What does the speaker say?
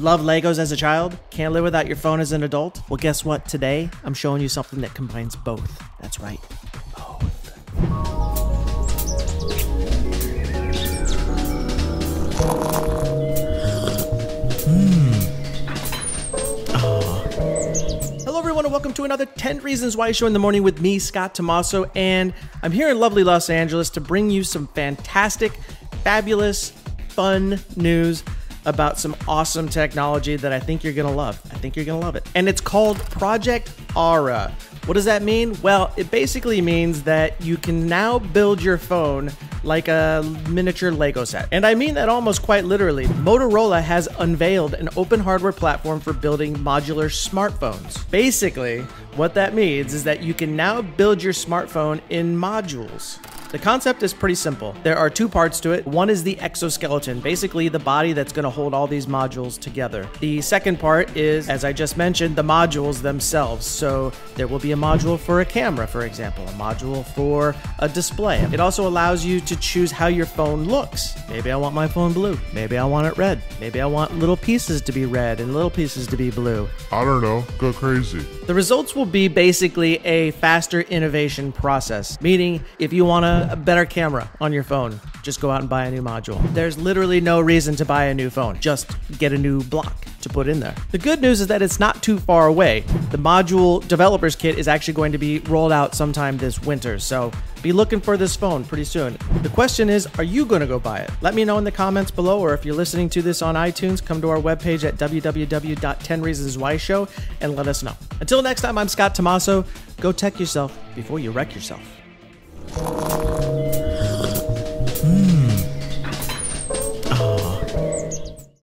Love Legos as a child? Can't live without your phone as an adult? Well, guess what? Today, I'm showing you something that combines both. That's right, both. Hello, everyone, and welcome to another 10 Reasons Why Show in the Morning with me, Scott Tomasso, and I'm here in lovely Los Angeles to bring you some fantastic, fabulous, fun news about some awesome technology that I think you're gonna love. I think you're gonna love it. And it's called Project Ara. What does that mean? Well, it basically means that you can now build your phone like a miniature Lego set. And I mean that almost quite literally. Motorola has unveiled an open hardware platform for building modular smartphones. Basically, what that means is that you can now build your smartphone in modules. The concept is pretty simple. There are two parts to it. One is the exoskeleton, basically the body that's gonna hold all these modules together. The second part is, as I just mentioned, the modules themselves. So there will be a module for a camera, for example, a module for a display. It also allows you to choose how your phone looks. Maybe I want my phone blue. Maybe I want it red. Maybe I want little pieces to be red and little pieces to be blue. I don't know, go crazy. The results will be basically a faster innovation process, meaning if you wanna a better camera on your phone, just go out and buy a new module. There's literally no reason to buy a new phone. Just get a new block to put in there. The good news is that it's not too far away. The module developers kit is actually going to be rolled out sometime this winter, so be looking for this phone pretty soon. The question is, are you gonna go buy it? Let me know in the comments below, or if you're listening to this on iTunes, come to our webpage at www.10reasonswhyshow and let us know. Until next time, I'm Scott Tomasso. Go tech yourself before you wreck yourself.